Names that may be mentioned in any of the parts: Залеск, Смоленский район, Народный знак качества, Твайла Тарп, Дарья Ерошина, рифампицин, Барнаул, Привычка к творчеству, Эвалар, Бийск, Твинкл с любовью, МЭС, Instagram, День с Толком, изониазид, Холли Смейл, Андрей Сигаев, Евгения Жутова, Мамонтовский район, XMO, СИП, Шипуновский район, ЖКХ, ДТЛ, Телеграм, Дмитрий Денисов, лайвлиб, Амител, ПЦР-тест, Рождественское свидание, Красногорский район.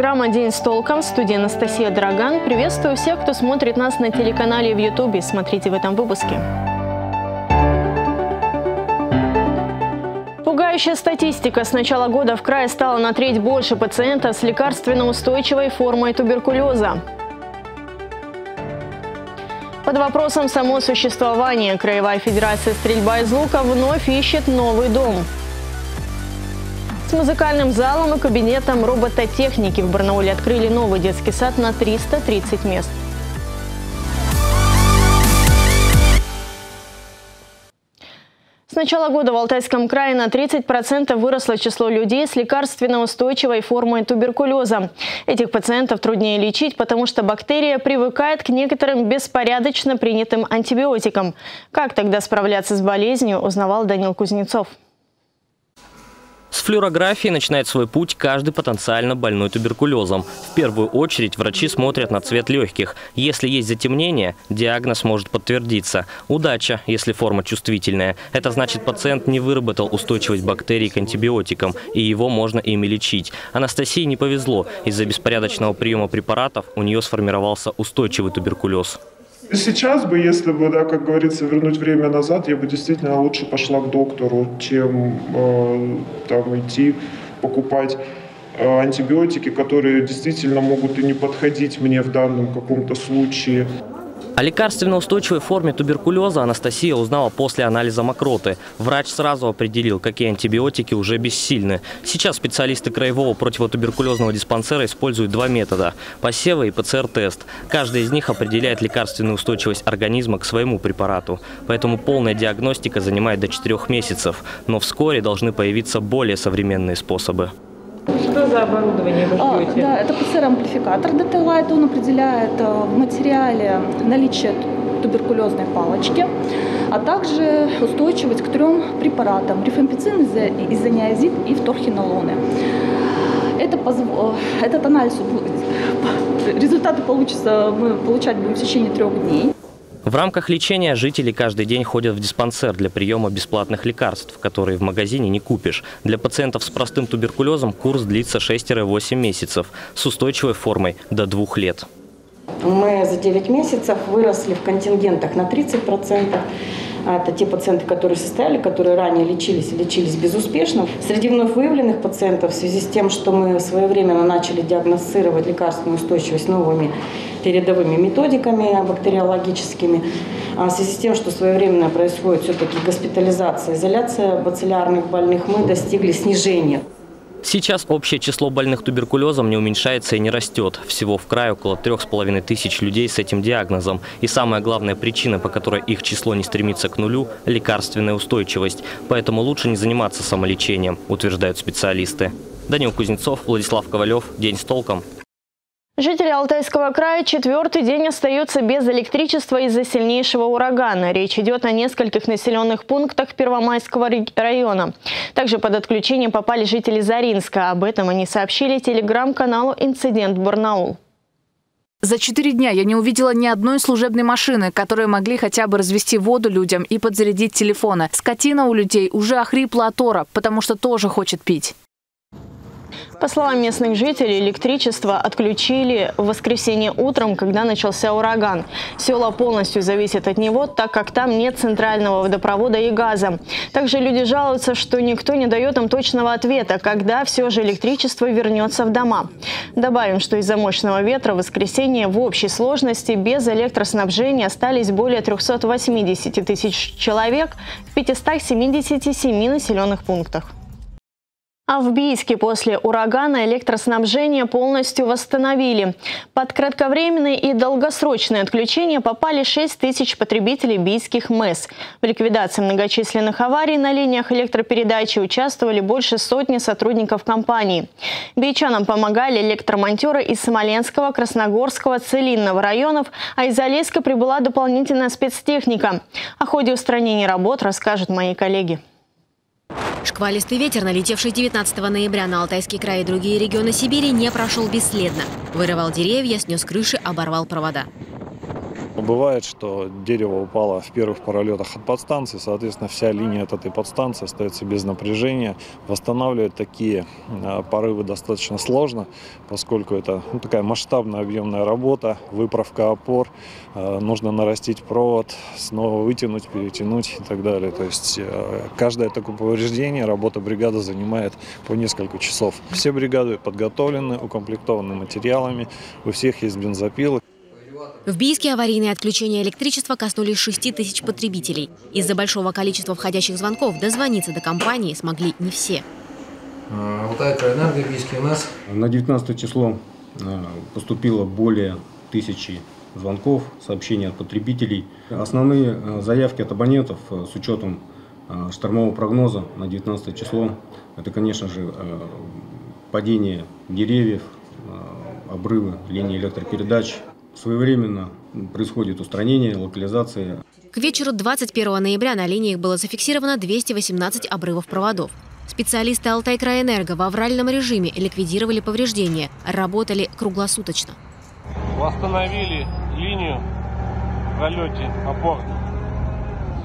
Программа «День с толком», в студии Анастасия Драган. Приветствую всех, кто смотрит нас на телеканале в Ютубе. Смотрите в этом выпуске. Пугающая статистика. С начала года в крае стало на треть больше пациентов с лекарственно-устойчивой формой туберкулеза. Под вопросом само существование. Краевая Федерация стрельба из лука вновь ищет новый дом. С музыкальным залом и кабинетом робототехники в Барнауле открыли новый детский сад на 330 мест. С начала года в Алтайском крае на 30% выросло число людей с лекарственно-устойчивой формой туберкулеза. Этих пациентов труднее лечить, потому что бактерия привыкает к некоторым беспорядочно принятым антибиотикам. Как тогда справляться с болезнью, узнавал Данил Кузнецов. С флюорографии начинает свой путь каждый потенциально больной туберкулезом. В первую очередь врачи смотрят на цвет легких. Если есть затемнение, диагноз может подтвердиться. Удача, если форма чувствительная. Это значит, пациент не выработал устойчивость бактерий к антибиотикам, и его можно ими лечить. Анастасии не повезло. Из-за беспорядочного приема препаратов у нее сформировался устойчивый туберкулез. Сейчас бы, если бы, да, как говорится, вернуть время назад, я бы действительно лучше пошла к доктору, чем там идти покупать антибиотики, которые действительно могут и не подходить мне в данном каком-то случае. О лекарственно-устойчивой форме туберкулеза Анастасия узнала после анализа мокроты. Врач сразу определил, какие антибиотики уже бессильны. Сейчас специалисты краевого противотуберкулезного диспансера используют два метода – посевы и ПЦР-тест. Каждый из них определяет лекарственную устойчивость организма к своему препарату. Поэтому полная диагностика занимает до 4 месяцев. Но вскоре должны появиться более современные способы. Что за оборудование вы ждете? Да, это ПЦР амплификатор ДТЛ, он определяет в материале наличие туберкулезной палочки, а также устойчивость к 3 препаратам – рифампицин, изониазид и вторкиналоны. Этот анализ, результаты мы получать будем в течение 3 дней. В рамках лечения жители каждый день ходят в диспансер для приема бесплатных лекарств, которые в магазине не купишь. Для пациентов с простым туберкулезом курс длится 6-8 месяцев, с устойчивой формой до 2 лет. Мы за 9 месяцев выросли в контингентах на 30%. Это те пациенты, которые состояли, которые ранее лечились и лечились безуспешно. Среди вновь выявленных пациентов в связи с тем, что мы своевременно начали диагностировать лекарственную устойчивость новыми передовыми методиками бактериологическими, в связи с тем, что своевременно происходит все-таки госпитализация, изоляция бациллярных больных, мы достигли снижения. Сейчас общее число больных туберкулезом не уменьшается и не растет. Всего в крае около 3500 людей с этим диагнозом. И самая главная причина, по которой их число не стремится к нулю – лекарственная устойчивость. Поэтому лучше не заниматься самолечением, утверждают специалисты. Данил Кузнецов, Владислав Ковалев. День с толком. Жители Алтайского края 4-й день остаются без электричества из-за сильнейшего урагана. Речь идет о нескольких населенных пунктах Первомайского района. Также под отключение попали жители Заринска. Об этом они сообщили телеграм-каналу «Инцидент Барнаул». За 4 дня я не увидела ни одной служебной машины, которые могли хотя бы развести воду людям и подзарядить телефоны. Скотина у людей уже охрипла от ора, потому что тоже хочет пить. По словам местных жителей, электричество отключили в воскресенье утром, когда начался ураган. Села полностью зависят от него, так как там нет центрального водопровода и газа. Также люди жалуются, что никто не дает им точного ответа, когда все же электричество вернется в дома. Добавим, что из-за мощного ветра в воскресенье в общей сложности без электроснабжения остались более 380 000 человек в 577 населенных пунктах. А в Бийске после урагана электроснабжение полностью восстановили. Под кратковременные и долгосрочные отключения попали 6000 потребителей бийских МЭС. В ликвидации многочисленных аварий на линиях электропередачи участвовали больше сотни сотрудников компании. Бийчанам помогали электромонтеры из Смоленского, Красногорского, Целинного районов, а из Залеска прибыла дополнительная спецтехника. О ходе устранения работ расскажут мои коллеги. Шквалистый ветер, налетевший 19 ноября на Алтайский край и другие регионы Сибири, не прошел бесследно. Вырывал деревья, снес крыши, оборвал провода. Бывает, что дерево упало в первых пролетах от подстанции, соответственно, вся линия от этой подстанции остается без напряжения. Восстанавливать такие порывы достаточно сложно, поскольку это такая масштабная объемная работа, выправка опор, нужно нарастить провод, снова вытянуть, перетянуть и так далее. То есть каждое такое повреждение работа бригады занимает по несколько часов. Все бригады подготовлены, укомплектованы материалами, у всех есть бензопилы. В Бийске аварийные отключения электричества коснулись 6000 потребителей. Из-за большого количества входящих звонков дозвониться до компании смогли не все. Алтай-Крайэнерго, Бийске у нас. На 19 число поступило более 1000 звонков, сообщений от потребителей. Основные заявки от абонентов с учетом штормового прогноза на 19 число – это, конечно же, падение деревьев, обрывы линий электропередач. Своевременно происходит устранение, локализация. К вечеру 21 ноября на линиях было зафиксировано 218 обрывов проводов. Специалисты Алтай-Крайэнерго в авральном режиме ликвидировали повреждения, работали круглосуточно. Восстановили линию в пролете опор.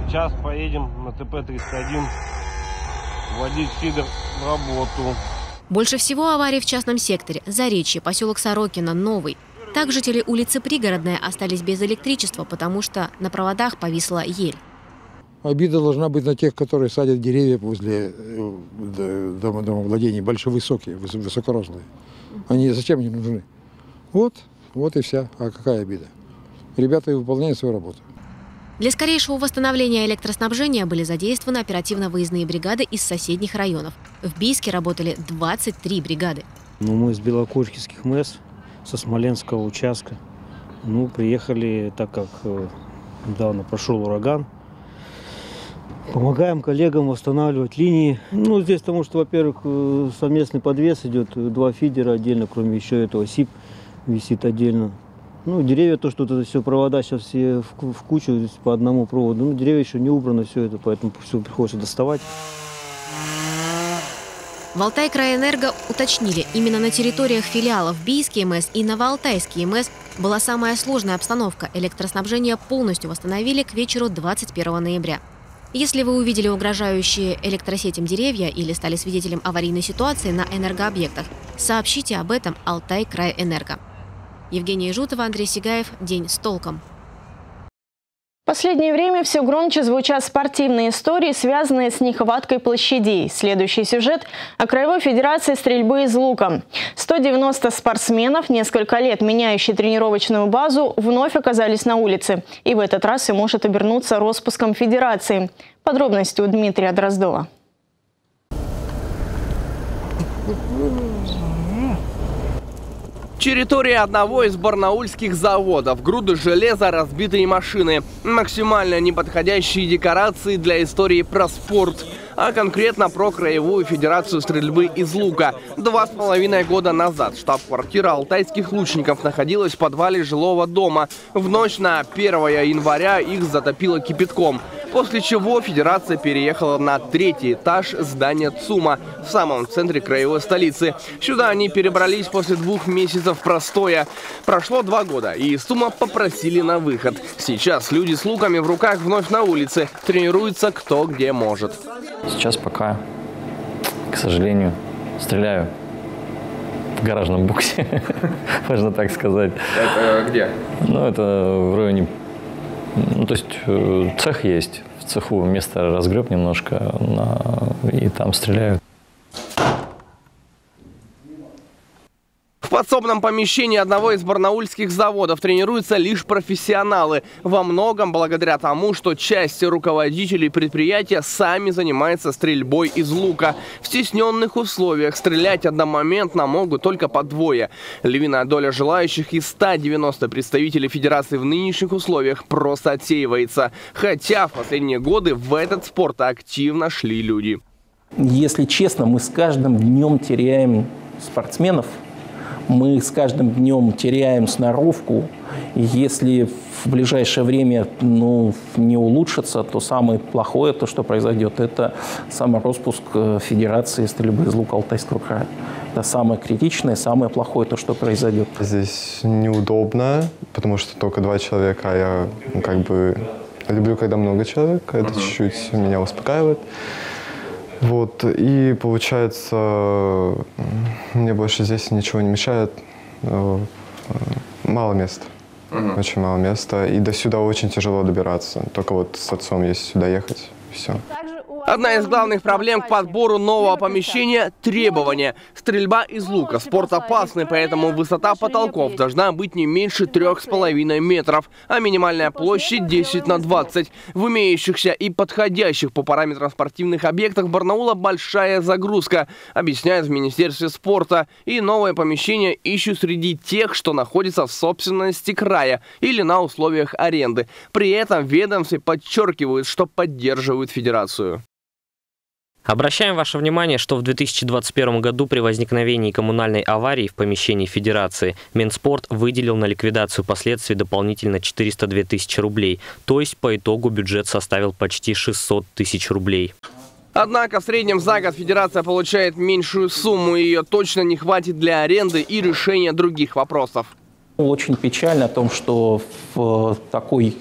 Сейчас поедем на ТП-31 вводить фидер в работу. Больше всего аварий в частном секторе. Заречье, поселок Сорокино, Новый. Так жители улицы Пригородная остались без электричества, потому что на проводах повисла ель. Обида должна быть на тех, которые садят деревья возле домовладений, большие, высокие, высокорослые. Они зачем им нужны? Вот и вся. А какая обида? Ребята выполняют свою работу. Для скорейшего восстановления электроснабжения были задействованы оперативно-выездные бригады из соседних районов. В Бийске работали 23 бригады. Мы с Белокурьевских МЭС, со Смоленского участка. Приехали, так как недавно прошел ураган. Помогаем коллегам восстанавливать линии. Здесь потому что, во-первых, совместный подвес идет, 2 фидера отдельно, кроме еще этого СИП висит отдельно. Деревья, то, что это все провода сейчас все в кучу, здесь по одному проводу. Деревья еще не убрано, все это, поэтому все приходится доставать. В Алтай-Крайэнерго уточнили, именно на территориях филиалов Бийский МС и Новоалтайский МС была самая сложная обстановка. Электроснабжение полностью восстановили к вечеру 21 ноября. Если вы увидели угрожающие электросетям деревья или стали свидетелем аварийной ситуации на энергообъектах, сообщите об этом Алтай-Крайэнерго. Евгения Жутова, Андрей Сигаев. День с толком. В последнее время все громче звучат спортивные истории, связанные с нехваткой площадей. Следующий сюжет о Краевой Федерации стрельбы из лука. 190 спортсменов, несколько лет меняющие тренировочную базу, вновь оказались на улице. И в этот раз все может обернуться распуском федерации. Подробности у Дмитрия Дроздова. Территория одного из барнаульских заводов. Груды железа, разбитые машины. Максимально неподходящие декорации для истории про спорт. А конкретно про Краевую Федерацию стрельбы из лука. 2,5 года назад штаб-квартира алтайских лучников находилась в подвале жилого дома. В ночь на 1 января их затопило кипятком. После чего Федерация переехала на 3-й этаж здания ЦУМа в самом центре краевой столицы. Сюда они перебрались после 2 месяцев простоя. Прошло 2 года, и из ЦУМа попросили на выход. Сейчас люди с луками в руках вновь на улице. Тренируются кто где может. Сейчас пока, к сожалению, стреляю в гаражном боксе, можно так сказать. Это где? Это в районе... то есть цех есть. В цеху место разгреб немножко, и там стреляют. В подсобном помещении одного из барнаульских заводов тренируются лишь профессионалы. Во многом благодаря тому, что часть руководителей предприятия сами занимаются стрельбой из лука. В стесненных условиях стрелять одномоментно могут только по 2. Львиная доля желающих из 190 представителей Федерации в нынешних условиях просто отсеивается. Хотя в последние годы в этот спорт активно шли люди. Если честно, мы с каждым днем теряем спортсменов. Мы с каждым днем теряем сноровку, и если в ближайшее время не улучшится, то самое плохое, то, что произойдет, это самороспуск Федерации стрельбы из лука Алтайского края. Это самое критичное, самое плохое, то, что произойдет. Здесь неудобно, потому что только 2 человека, а я как бы люблю, когда много человек, это чуть-чуть меня успокаивает. Вот, и получается, мне больше здесь ничего не мешает, мало места, очень мало места, и до сюда очень тяжело добираться, только вот с отцом есть сюда ехать, все. Одна из главных проблем к подбору нового помещения – требования. Стрельба из лука – спорт опасный, поэтому высота потолков должна быть не меньше 3,5 метров, а минимальная площадь 10 на 20. В имеющихся и подходящих по параметрам спортивных объектах Барнаула большая загрузка, объясняют в Министерстве спорта. И новое помещение ищут среди тех, что находится в собственности края или на условиях аренды. При этом ведомстве подчеркивают, что поддерживают федерацию. Обращаем ваше внимание, что в 2021 году при возникновении коммунальной аварии в помещении Федерации Минспорт выделил на ликвидацию последствий дополнительно 402 тысячи рублей. То есть по итогу бюджет составил почти 600 тысяч рублей. Однако в среднем за год федерация получает меньшую сумму, и ее точно не хватит для аренды и решения других вопросов. Очень печально о том, что в такой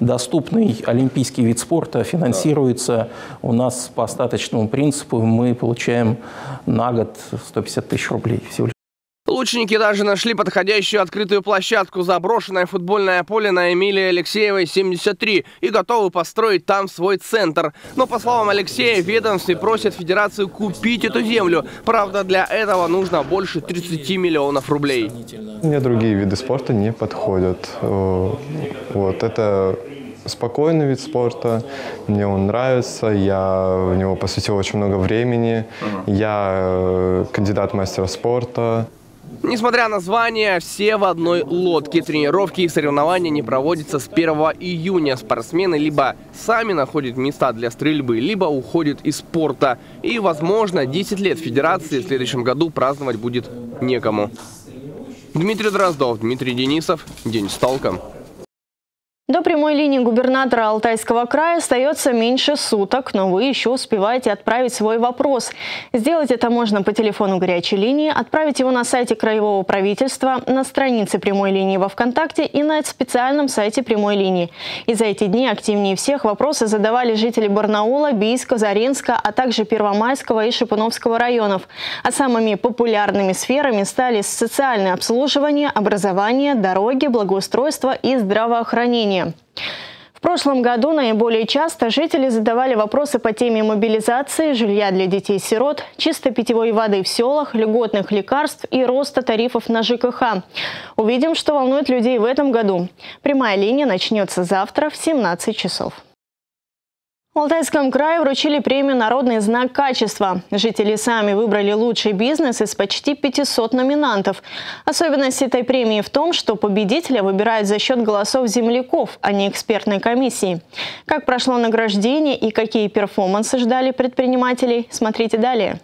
доступный олимпийский вид спорта финансируется у нас по остаточному принципу. Мы получаем на год 150 тысяч рублей всего лишь. Лучники даже нашли подходящую открытую площадку, заброшенное футбольное поле на Эмилии Алексеевой, 73, и готовы построить там свой центр. Но, по словам Алексея, ведомство просит федерацию купить эту землю. Правда, для этого нужно больше 30 миллионов рублей. Мне другие виды спорта не подходят. Вот это спокойный вид спорта, мне он нравится, я в него посвятил очень много времени. Я кандидат мастера спорта. Несмотря на звание, все в одной лодке. Тренировки и соревнования не проводятся с 1 июня. Спортсмены либо сами находят места для стрельбы, либо уходят из спорта. И, возможно, 10 лет федерации в следующем году праздновать будет некому. Дмитрий Дроздов, Дмитрий Денисов. День с толком. До прямой линии губернатора Алтайского края остается меньше суток, но вы еще успеваете отправить свой вопрос. Сделать это можно по телефону горячей линии, отправить его на сайте Краевого правительства, на странице прямой линии во ВКонтакте и на специальном сайте прямой линии. И за эти дни активнее всех вопросы задавали жители Барнаула, Бийска, Заринска, а также Первомайского и Шипуновского районов. А самыми популярными сферами стали социальное обслуживание, образование, дороги, благоустройство и здравоохранение. В прошлом году наиболее часто жители задавали вопросы по теме мобилизации, жилья для детей-сирот, чистой питьевой воды в селах, льготных лекарств и роста тарифов на ЖКХ. Увидим, что волнует людей в этом году. Прямая линия начнется завтра в 17 часов. В Алтайском крае вручили премию «Народный знак качества». Жители сами выбрали лучший бизнес из почти 500 номинантов. Особенность этой премии в том, что победителя выбирают за счет голосов земляков, а не экспертной комиссии. Как прошло награждение и какие перформансы ждали предпринимателей, смотрите далее.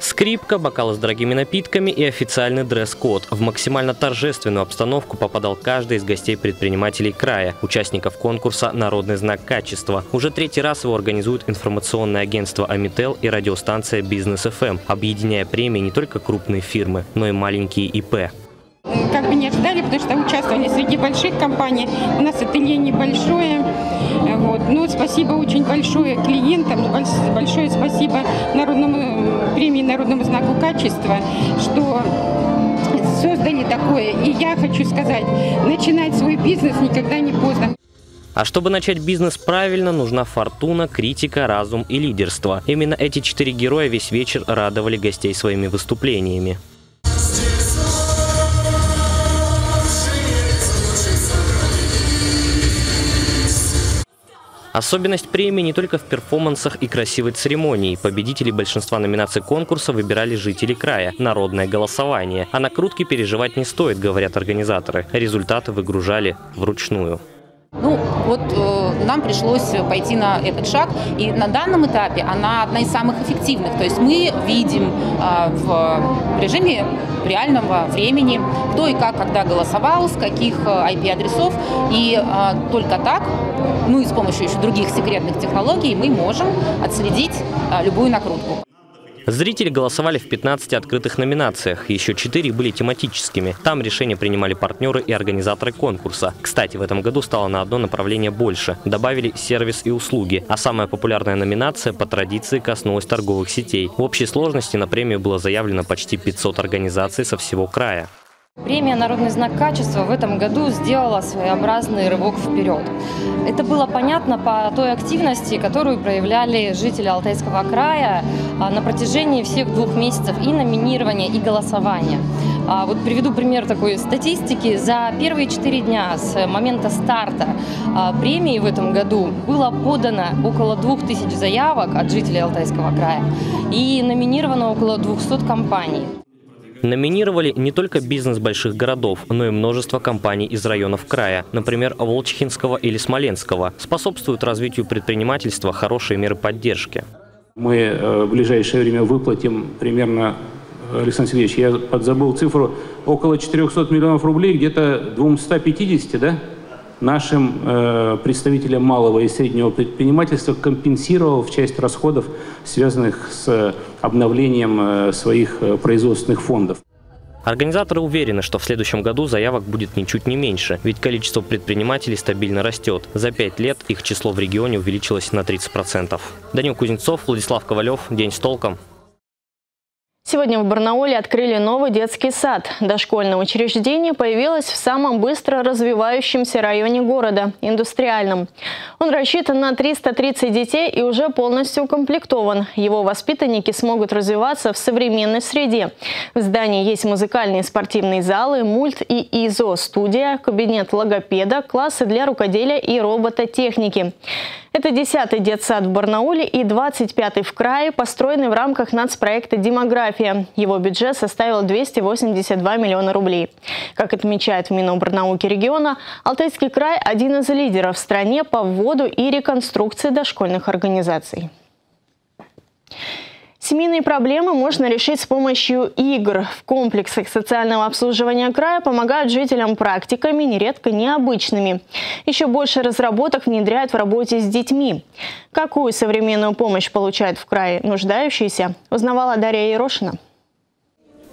Скрипка, бокалы с дорогими напитками и официальный дресс-код. В максимально торжественную обстановку попадал каждый из гостей предпринимателей края, участников конкурса «Народный знак качества». Уже 3-й раз его организуют информационное агентство «Амител» и радиостанция «Бизнес-ФМ», объединяя премии не только крупные фирмы, но и маленькие ИП. Как бы не ожидали, потому что участвовали среди больших компаний. У нас ателье небольшое. Вот. Но спасибо очень большое клиентам, большое спасибо премии «Народному знаку качества», что создали такое. И я хочу сказать, начинать свой бизнес никогда не поздно. А чтобы начать бизнес правильно, нужна фортуна, критика, разум и лидерство. Именно эти 4 героя весь вечер радовали гостей своими выступлениями. Особенность премии не только в перформансах и красивой церемонии. Победителей большинства номинаций конкурса выбирали жители края. Народное голосование. А накрутки переживать не стоит, говорят организаторы. Результаты выгружали вручную. Ну, вот нам пришлось пойти на этот шаг, и на данном этапе она одна из самых эффективных. То есть мы видим в режиме реального времени, кто и как, когда голосовал, с каких IP-адресов, и только так, ну и с помощью еще других секретных технологий мы можем отследить любую накрутку. Зрители голосовали в 15 открытых номинациях, еще 4 были тематическими. Там решения принимали партнеры и организаторы конкурса. Кстати, в этом году стало на одно направление больше. Добавили сервис и услуги. А самая популярная номинация по традиции коснулась торговых сетей. В общей сложности на премию было заявлено почти 500 организаций со всего края. Премия «Народный знак качества» в этом году сделала своеобразный рывок вперед. Это было понятно по той активности, которую проявляли жители Алтайского края на протяжении всех 2 месяцев и номинирования, и голосования. Вот приведу пример такой статистики. За первые 4 дня с момента старта премии в этом году было подано около 2000 заявок от жителей Алтайского края и номинировано около 200 компаний. Номинировали не только бизнес больших городов, но и множество компаний из районов края, например, Волчихинского или Смоленского. Способствуют развитию предпринимательства хорошие меры поддержки. Мы в ближайшее время выплатим примерно, Александр Сергеевич, я подзабыл цифру, около 400 миллионов рублей, где-то 250, да, нашим представителям малого и среднего предпринимательства, компенсировав часть расходов, связанных с обновлением своих производственных фондов. Организаторы уверены, что в следующем году заявок будет ничуть не меньше, ведь количество предпринимателей стабильно растет. За 5 лет их число в регионе увеличилось на 30%. Данил Кузнецов, Владислав Ковалев, «День с толком». Сегодня в Барнауле открыли новый детский сад. Дошкольное учреждение появилось в самом быстро развивающемся районе города – Индустриальном. Он рассчитан на 330 детей и уже полностью укомплектован. Его воспитанники смогут развиваться в современной среде. В здании есть музыкальные и спортивные залы, мульт и изо-студия, кабинет логопеда, классы для рукоделия и робототехники. Это 10-й детсад в Барнауле и 25-й в крае, построенный в рамках нацпроекта «Демография». Его бюджет составил 282 миллиона рублей. Как отмечает в Минобрнауки региона, Алтайский край – один из лидеров в стране по вводу и реконструкции дошкольных организаций. Семейные проблемы можно решить с помощью игр. В комплексах социального обслуживания края помогают жителям практиками, нередко необычными. Еще больше разработок внедряют в работе с детьми. Какую современную помощь получают в крае нуждающиеся, узнавала Дарья Ерошина.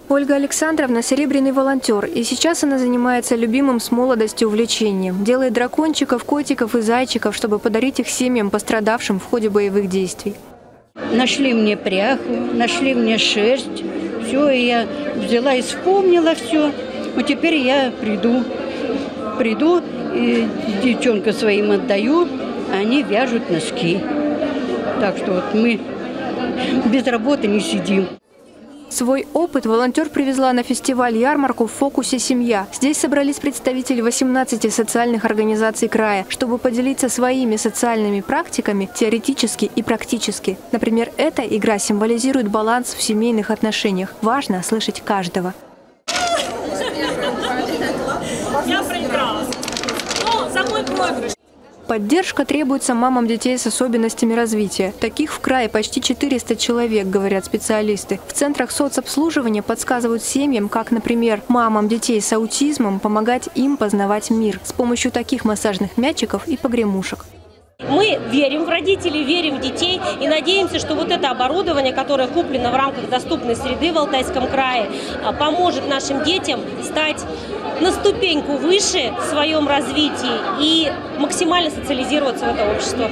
Ольга Александровна – серебряный волонтер, и сейчас она занимается любимым с молодостью увлечением. Делает дракончиков, котиков и зайчиков, чтобы подарить их семьям, пострадавшим в ходе боевых действий. Нашли мне пряху, нашли мне шерсть, все, и я взяла и вспомнила все. Вот теперь я приду, и девчонка своим отдаю, они вяжут носки. Так что вот мы без работы не сидим. Свой опыт волонтер привезла на фестиваль-ярмарку в фокусе «Семья». Здесь собрались представители 18 социальных организаций края, чтобы поделиться своими социальными практиками теоретически и практически. Например, эта игра символизирует баланс в семейных отношениях. Важно слышать каждого. Я проиграла. Но за мой проигрыш. Поддержка требуется мамам детей с особенностями развития. Таких в крае почти 400 человек, говорят специалисты. В центрах соцобслуживания подсказывают семьям, как, например, мамам детей с аутизмом помогать им познавать мир с помощью таких массажных мячиков и погремушек. Мы верим в родителей, верим в детей и надеемся, что вот это оборудование, которое куплено в рамках доступной среды в Алтайском крае, поможет нашим детям стать на ступеньку выше в своем развитии и максимально социализироваться в это общество.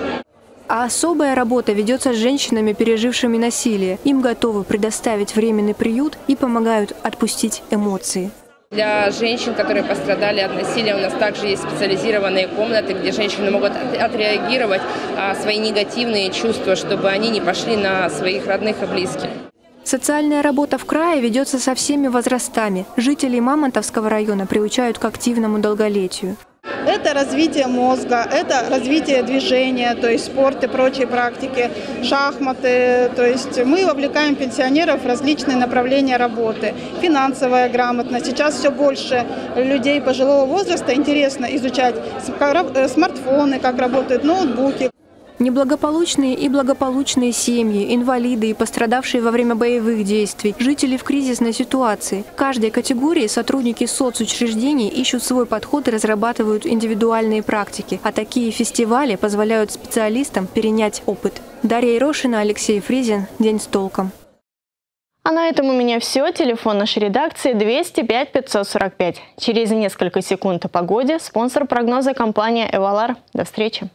А особая работа ведется с женщинами, пережившими насилие. Им готовы предоставить временный приют и помогают отпустить эмоции. Для женщин, которые пострадали от насилия, у нас также есть специализированные комнаты, где женщины могут отреагировать свои негативные чувства, чтобы они не пошли на своих родных и близких. Социальная работа в крае ведется со всеми возрастами. Жителей Мамонтовского района приучают к активному долголетию. Это развитие мозга, это развитие движения, то есть спорт и прочие практики, шахматы. То есть мы вовлекаем пенсионеров в различные направления работы. Финансовая грамотность. Сейчас все больше людей пожилого возраста интересно изучать смартфоны, как работают ноутбуки. Неблагополучные и благополучные семьи, инвалиды и пострадавшие во время боевых действий, жители в кризисной ситуации. В каждой категории сотрудники соцучреждений ищут свой подход и разрабатывают индивидуальные практики. А такие фестивали позволяют специалистам перенять опыт. Дарья Ерошина, Алексей Фризин. «День с толком». А на этом у меня все. Телефон нашей редакции 205 545. Через несколько секунд о погоде. Спонсор прогноза — компания «Эвалар». До встречи.